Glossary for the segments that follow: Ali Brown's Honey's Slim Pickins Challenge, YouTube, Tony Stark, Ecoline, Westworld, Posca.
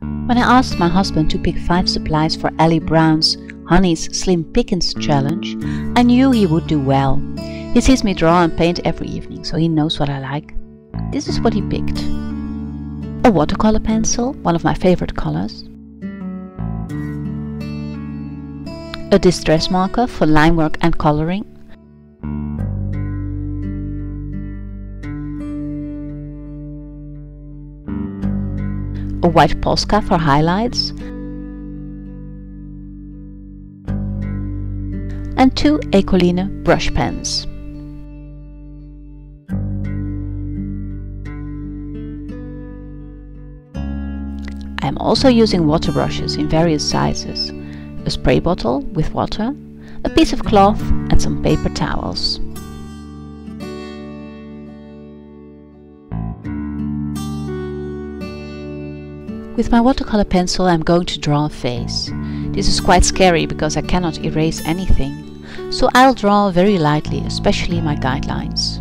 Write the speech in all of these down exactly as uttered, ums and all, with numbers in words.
When I asked my husband to pick five supplies for Ali Brown's Honey's Slim Pickins Challenge, I knew he would do well. He sees me draw and paint every evening, so he knows what I like. This is what he picked. A watercolor pencil, one of my favorite colors. A distress marker for line work and coloring. A white Posca for highlights, and two Ecoline brush pens. I am also using water brushes in various sizes, a spray bottle with water, a piece of cloth and some paper towels. With my watercolor pencil I'm going to draw a face. This is quite scary because I cannot erase anything, so I'll draw very lightly, especially my guidelines.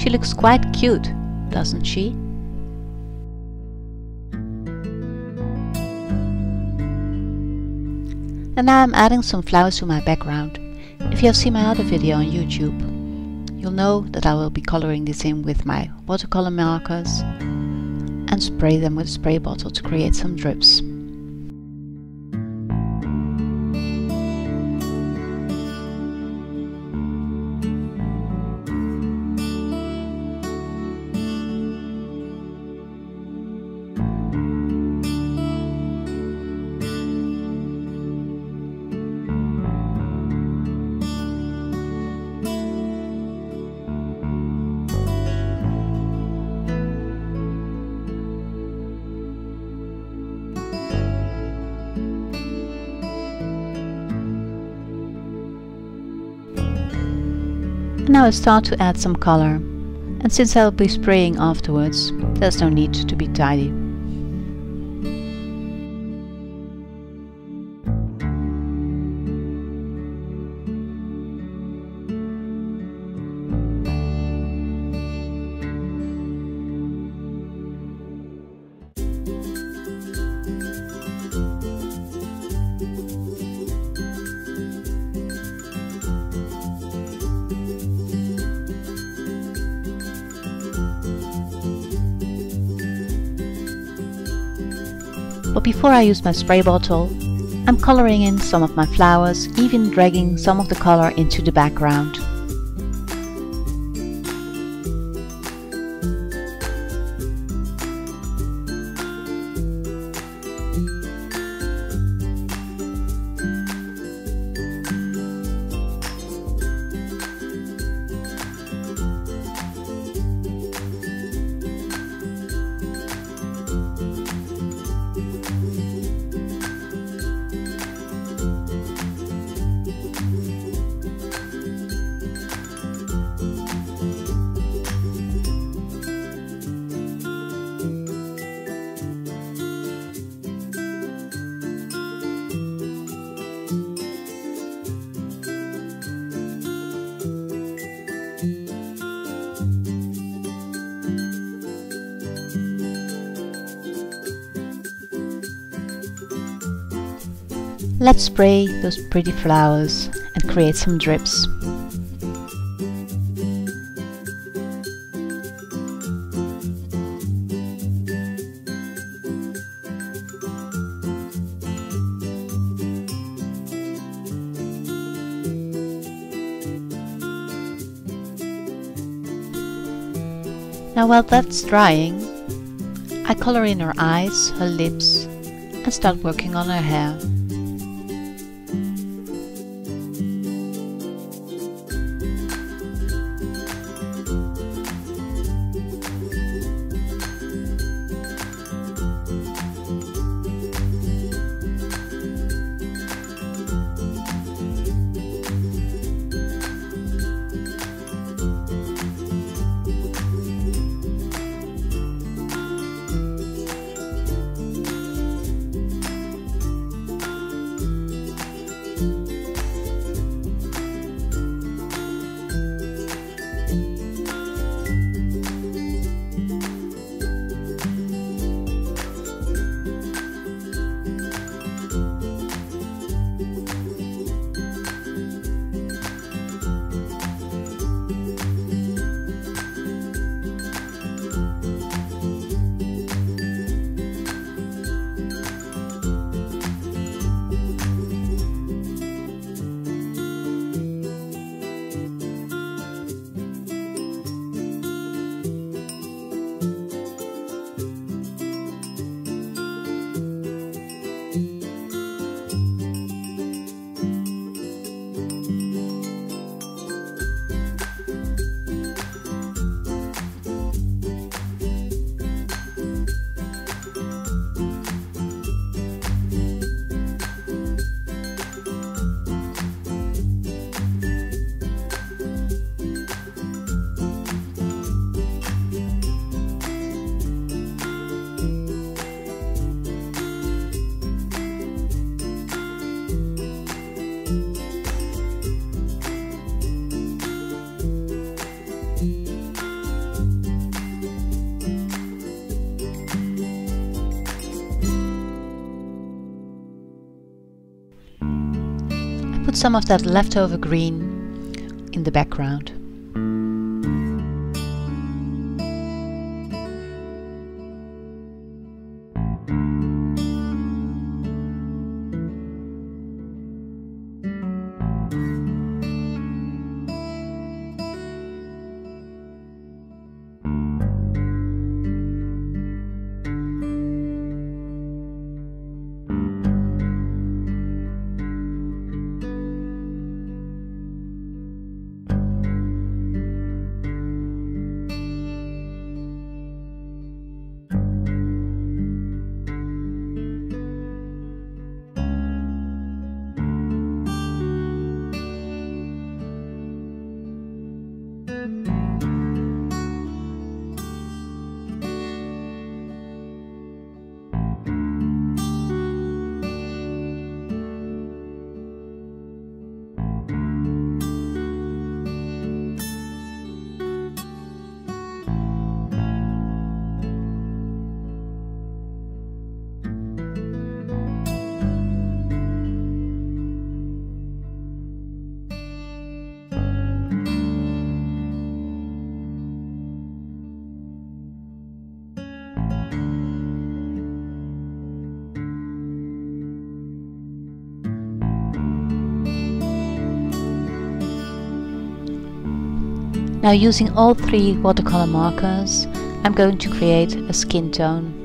She looks quite cute, doesn't she? And now I'm adding some flowers to my background. If you have seen my other video on YouTube, you'll know that I will be coloring this in with my watercolor markers and spray them with a spray bottle to create some drips. Now I'll start to add some color, and since I'll be spraying afterwards, there's no need to be tidy. but before I use my spray bottle, I'm coloring in some of my flowers, even dragging some of the color into the background. Let's spray those pretty flowers and create some drips. Now while that's drying, I color in her eyes, her lips, and start working on her hair. Put some of that leftover green in the background. Now, using all three watercolor markers, I'm going to create a skin tone.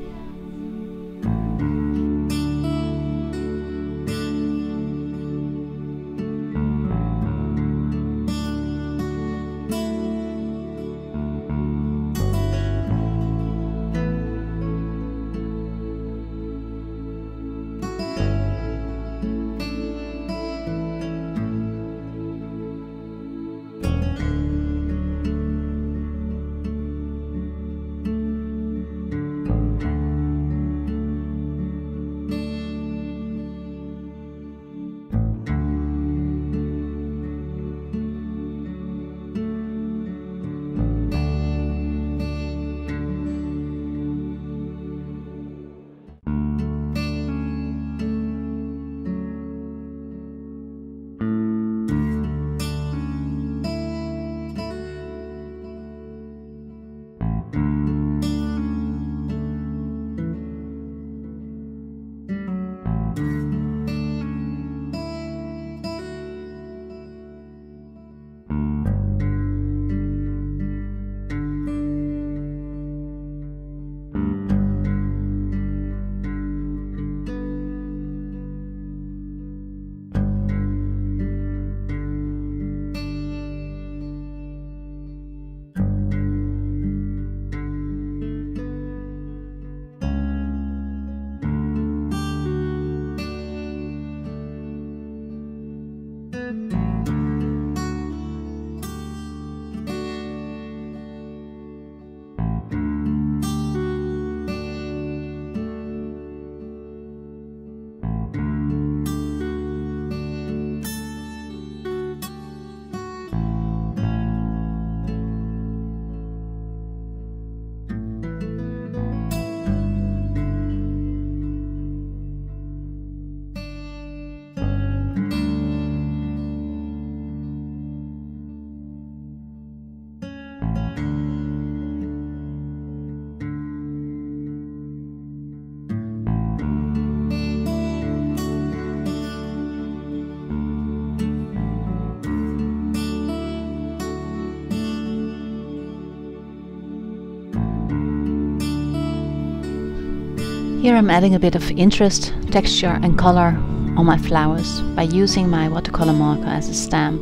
Here I'm adding a bit of interest, texture and color on my flowers by using my watercolor marker as a stamp.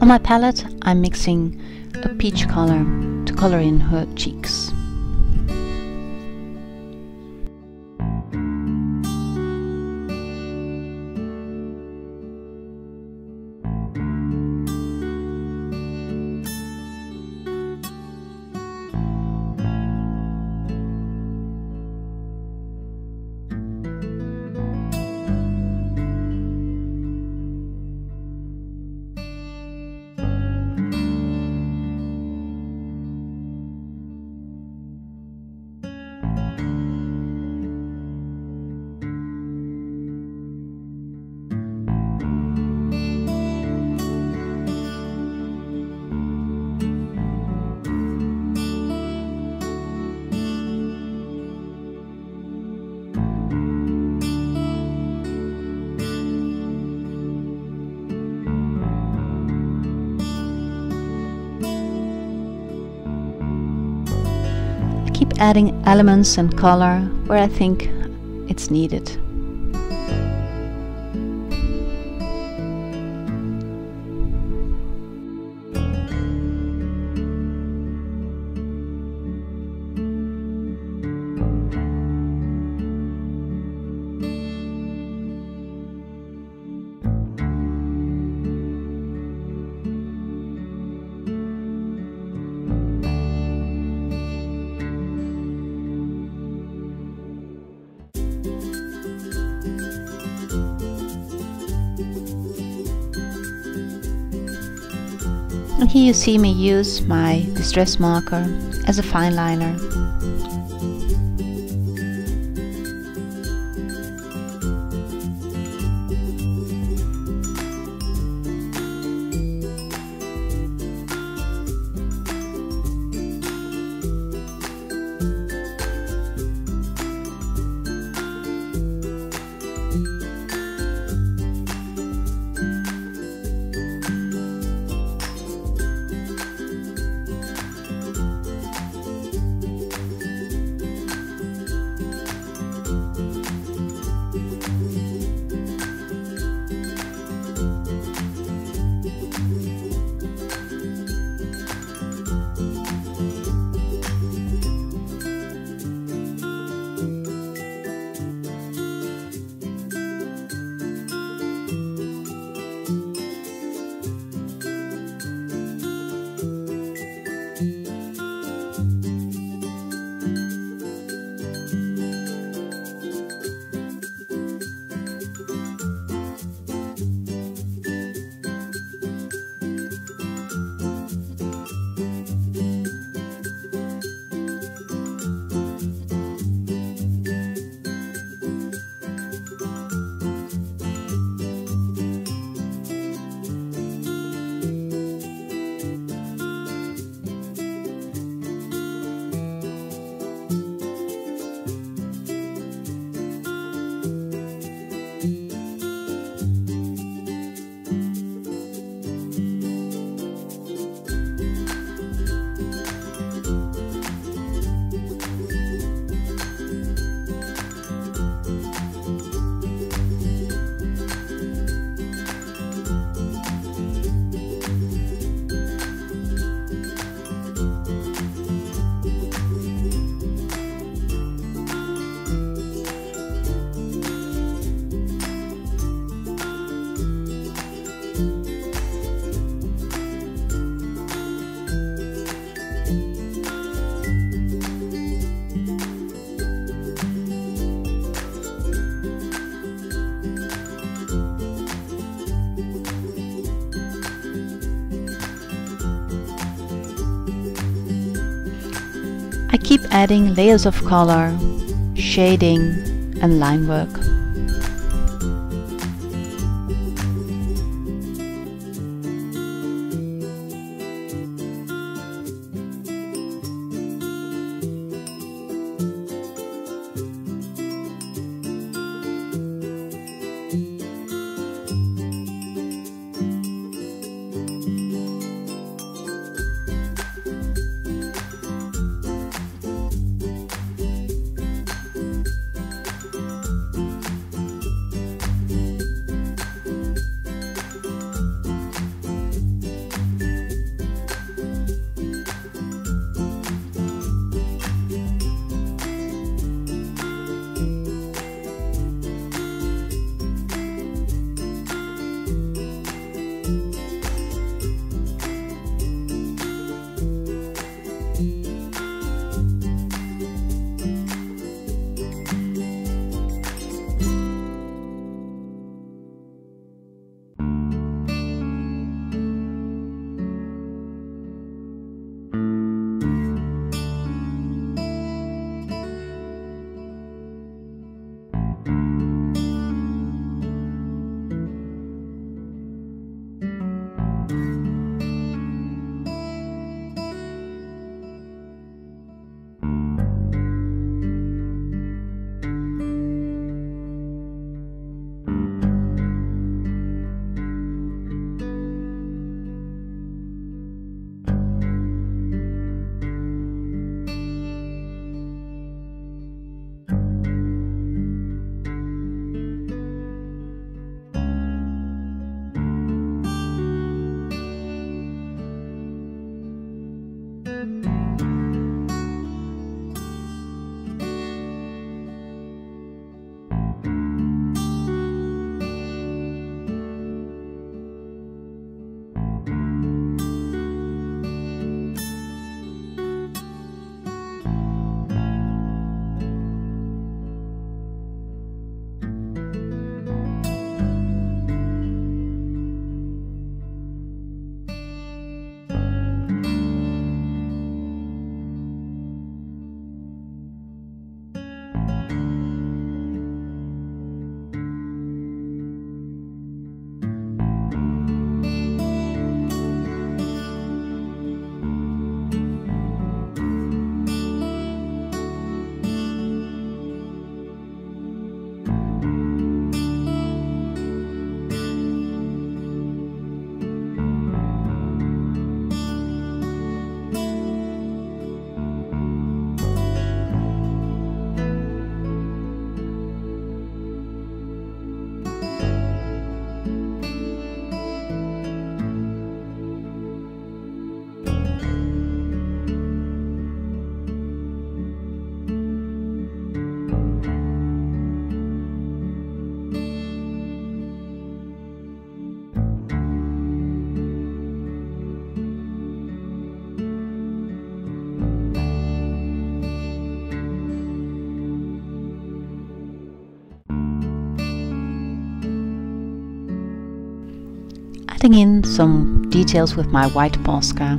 On my palette, I'm mixing a peach color to color in her cheeks. adding elements and color where I think it's needed. And here you see me use my distress marker as a fine liner. I keep adding layers of color, shading and line work. adding in some details with my white Posca.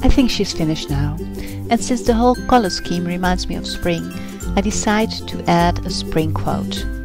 I think she's finished now, and since the whole color scheme reminds me of spring, I decide to add a spring quote.